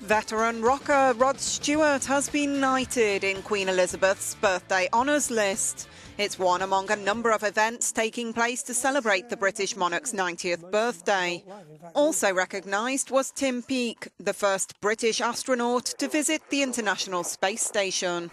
Veteran rocker Rod Stewart has been knighted in Queen Elizabeth's birthday honours list. It's one among a number of events taking place to celebrate the British monarch's 90th birthday. Also recognised was Tim Peake, the first British astronaut to visit the International Space Station.